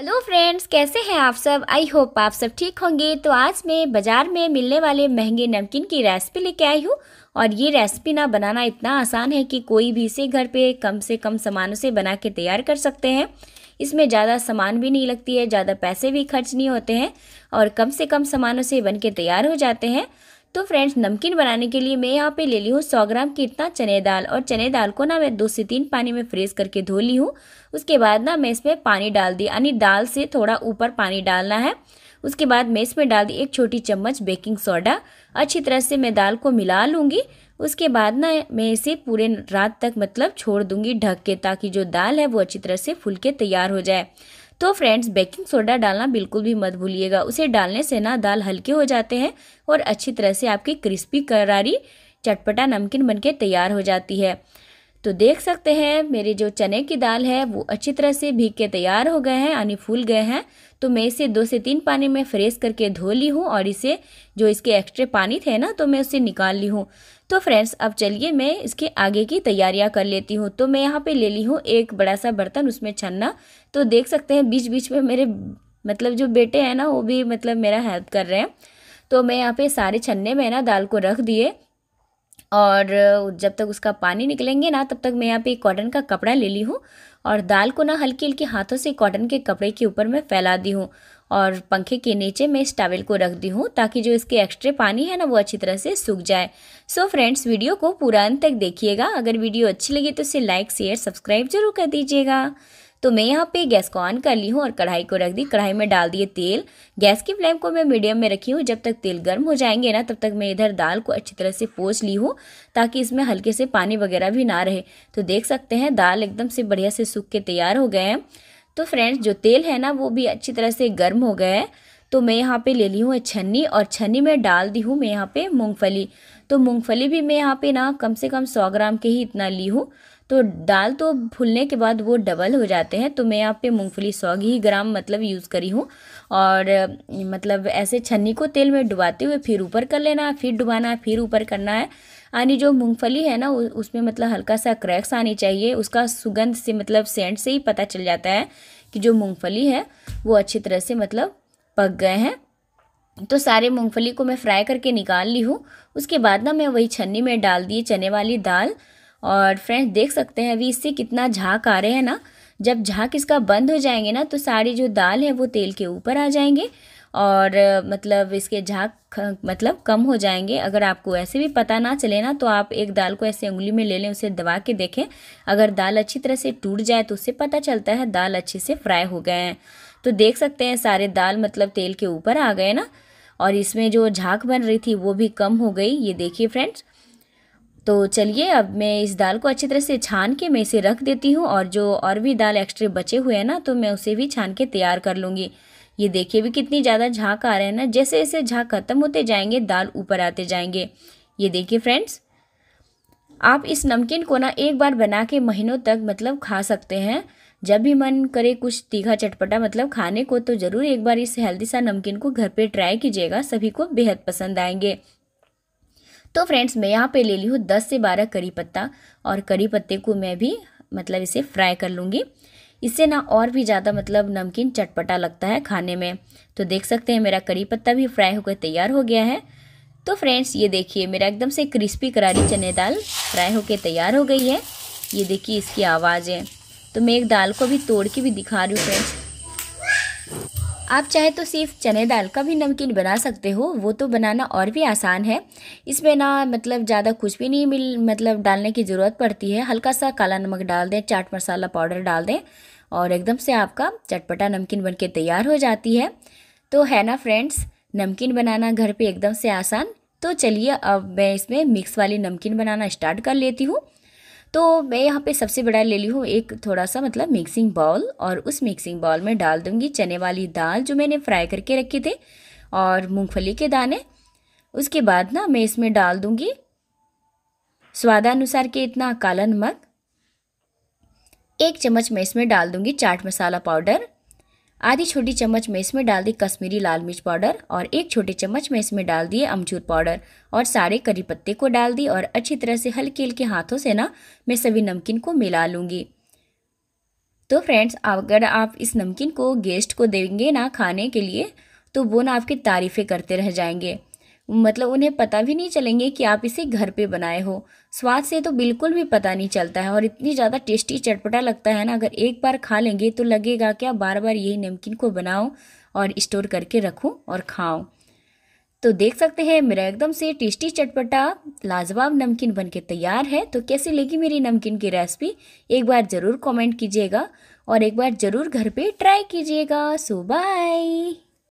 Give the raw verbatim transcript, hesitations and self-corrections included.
Hello friends, कैसे हैं आप सब। आई होप आप सब ठीक होंगे। तो आज मैं बाज़ार में मिलने वाले महंगे नमकीन की रेसिपी लेके आई हूँ। और ये रेसिपी ना बनाना इतना आसान है कि कोई भी इसे घर पे कम से कम सामानों से बना के तैयार कर सकते हैं। इसमें ज़्यादा सामान भी नहीं लगती है, ज़्यादा पैसे भी खर्च नहीं होते हैं और कम से कम सामानों से बन के तैयार हो जाते हैं। तो फ्रेंड्स, नमकीन बनाने के लिए मैं यहाँ पे ले ली हूँ सौ ग्राम की इतना चने दाल। और चने दाल को ना मैं दो से तीन पानी में फ्रेश करके धो ली हूँ। उसके बाद ना मैं इसमें पानी डाल दी, यानी दाल से थोड़ा ऊपर पानी डालना है। उसके बाद मैं इसमें डाल दी एक छोटी चम्मच बेकिंग सोडा। अच्छी तरह से मैं दाल को मिला लूँगी। उसके बाद ना मैं इसे पूरे रात तक मतलब छोड़ दूँगी ढक के, ताकि जो दाल है वो अच्छी तरह से फूल के तैयार हो जाए। तो फ्रेंड्स, बेकिंग सोडा डालना बिल्कुल भी मत भूलिएगा। उसे डालने से ना दाल हल्के हो जाते हैं और अच्छी तरह से आपकी क्रिस्पी करारी चटपटा नमकीन बनके तैयार हो जाती है। तो देख सकते हैं मेरे जो चने की दाल है वो अच्छी तरह से भीग के तैयार हो गए हैं, यानी फूल गए हैं। तो मैं इसे दो से तीन पानी में फ्रेश करके धो ली हूँ और इसे जो इसके एक्स्ट्रा पानी थे ना तो मैं उसे निकाल ली हूँ। तो फ्रेंड्स, अब चलिए मैं इसके आगे की तैयारियां कर लेती हूँ। तो मैं यहाँ पे ले ली हूँ एक बड़ा सा बर्तन, उसमें छन्ना। तो देख सकते हैं बीच बीच में मेरे मतलब जो बेटे हैं ना वो भी मतलब मेरा हेल्प कर रहे हैं। तो मैं यहाँ पे सारे छन्ने में ना दाल को रख दिए और जब तक उसका पानी निकलेंगे ना तब तक मैं यहाँ पे कॉटन का कपड़ा ले ली हूँ और दाल को ना हल्के हल्के हाथों से कॉटन के कपड़े के ऊपर मैं फैला दी हूँ। और पंखे के नीचे मैं इस टॉवल को रख दी हूँ ताकि जो इसके एक्स्ट्रा पानी है ना वो अच्छी तरह से सूख जाए। सो फ्रेंड्स, वीडियो को पूरा अंत तक देखिएगा। अगर वीडियो अच्छी लगी तो इसे लाइक शेयर सब्सक्राइब जरूर कर दीजिएगा। तो मैं यहाँ पे गैस को ऑन कर ली हूँ और कढ़ाई को रख दी। कढ़ाई में डाल दिए तेल। गैस की फ्लेम को मैं मीडियम में रखी हूँ। जब तक तेल गर्म हो जाएंगे ना तब तक मैं इधर दाल को अच्छी तरह से पोंछ ली हूँ ताकि इसमें हल्के से पानी वगैरह भी ना रहे। तो देख सकते हैं दाल एकदम से बढ़िया से सूख के तैयार हो गए हैं। तो फ्रेंड्स, जो तेल है ना वो भी अच्छी तरह से गर्म हो गए हैं। तो मैं यहाँ पे ले ली हूँ छन्नी और छन्नी में डाल दी हूँ मैं यहाँ पे मूंगफली। तो मूंगफली भी मैं यहाँ पे ना कम से कम सौ ग्राम के ही इतना ली हूँ। तो दाल तो फूलने के बाद वो डबल हो जाते हैं। तो मैं यहाँ पे मूंगफली सौ ही ग्राम मतलब यूज़ करी हूँ। और मतलब ऐसे छन्नी को तेल में डुबाते हुए फिर ऊपर कर लेना, फिर डुबाना, फिर ऊपर करना है। यानी जो मूंगफली है ना उसमें मतलब हल्का सा क्रैक्स आनी चाहिए। उसका सुगंध से मतलब सेंट से ही पता चल जाता है कि जो मूँगफली है वो अच्छी तरह से मतलब पक गए हैं। तो सारे मूंगफली को मैं फ्राई करके निकाल ली हूँ। उसके बाद ना मैं वही छन्नी में डाल दिए चने वाली दाल। और फ्रेंड्स, देख सकते हैं अभी इससे कितना झाग आ रहे हैं ना। जब झाग इसका बंद हो जाएंगे ना तो सारी जो दाल है वो तेल के ऊपर आ जाएंगे और मतलब इसके झाग मतलब कम हो जाएंगे। अगर आपको ऐसे भी पता ना चले ना तो आप एक दाल को ऐसे उंगली में ले लें, उसे दबा के देखें। अगर दाल अच्छी तरह से टूट जाए तो उससे पता चलता है दाल अच्छे से फ्राई हो गए हैं। तो देख सकते हैं सारे दाल मतलब तेल के ऊपर आ गए ना और इसमें जो झाग बन रही थी वो भी कम हो गई। ये देखिए फ्रेंड्स। तो चलिए अब मैं इस दाल को अच्छी तरह से छान के मैं इसे रख देती हूँ। और जो और भी दाल एक्स्ट्रा बचे हुए हैं ना तो मैं उसे भी छान के तैयार कर लूँगी। ये देखिए भी कितनी ज़्यादा झाग आ रहे हैं ना। जैसे जैसे झाग खत्म होते जाएंगे दाल ऊपर आते जाएंगे। ये देखिए फ्रेंड्स, आप इस नमकीन को ना एक बार बना के महीनों तक मतलब खा सकते हैं। जब भी मन करे कुछ तीखा चटपटा मतलब खाने को तो ज़रूर एक बार इस हेल्दी सा नमकीन को घर पे ट्राई कीजिएगा। सभी को बेहद पसंद आएंगे। तो फ्रेंड्स, मैं यहाँ पे ले ली हूँ दस से बारह करी पत्ता और करी पत्ते को मैं भी मतलब इसे फ्राई कर लूँगी। इससे ना और भी ज़्यादा मतलब नमकीन चटपटा लगता है खाने में। तो देख सकते हैं मेरा करी पत्ता भी फ्राई होकर तैयार हो गया है। तो फ्रेंड्स, ये देखिए मेरा एकदम से क्रिस्पी करारी चने दाल फ्राई होकर तैयार हो गई है। ये देखिए इसकी आवाज़ है। तो मैं एक दाल को भी तोड़ के भी दिखा रही हूँ फ्रेंड्स। आप चाहे तो सिर्फ चने दाल का भी नमकीन बना सकते हो, वो तो बनाना और भी आसान है। इसमें ना मतलब ज़्यादा कुछ भी नहीं मिल मतलब डालने की ज़रूरत पड़ती है। हल्का सा काला नमक डाल दें, चाट मसाला पाउडर डाल दें और एकदम से आपका चटपटा नमकीन बनके तैयार हो जाती है। तो है ना फ्रेंड्स, नमकीन बनाना घर पे एकदम से आसान। तो चलिए अब मैं इसमें मिक्स वाली नमकीन बनाना स्टार्ट कर लेती हूँ। तो मैं यहाँ पे सबसे बड़ा ले ली हूँ एक थोड़ा सा मतलब मिक्सिंग बाउल और उस मिक्सिंग बाउल में डाल दूँगी चने वाली दाल जो मैंने फ्राई करके रखी थी और मूंगफली के दाने। उसके बाद ना मैं इसमें डाल दूँगी स्वादानुसार के इतना काला नमक। एक चम्मच मैं इसमें डाल दूँगी चाट मसाला पाउडर। आधी छोटी चम्मच में इसमें डाल दी कश्मीरी लाल मिर्च पाउडर और एक छोटी चम्मच में इसमें डाल दिए अमचूर पाउडर और सारे करी पत्ते को डाल दी। और अच्छी तरह से हल्के हल्के हाथों से ना मैं सभी नमकीन को मिला लूँगी। तो फ्रेंड्स, अगर आप इस नमकीन को गेस्ट को देंगे ना खाने के लिए, तो वो ना आपकी तारीफ़ें करते रह जाएंगे, मतलब उन्हें पता भी नहीं चलेंगे कि आप इसे घर पे बनाए हो। स्वाद से तो बिल्कुल भी पता नहीं चलता है और इतनी ज़्यादा टेस्टी चटपटा लगता है ना, अगर एक बार खा लेंगे तो लगेगा क्या बार बार यही नमकीन को बनाओ और स्टोर करके रखो और खाओ। तो देख सकते हैं मेरा एकदम से टेस्टी चटपटा लाजवाब नमकीन बनके तैयार है। तो कैसी लगी मेरी नमकीन की रेसिपी, एक बार ज़रूर कमेंट कीजिएगा और एक बार ज़रूर घर पे ट्राई कीजिएगा। So bye.